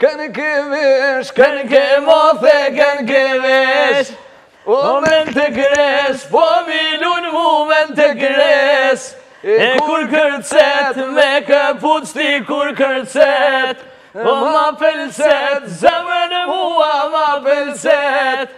كان كيفاش كان كيموثي كان كيفاش وما تكرس بميلون وما تكرس كور كرتسات ميكا بوتستي كور كرتسات وما فلسات زمن هو ما فلسات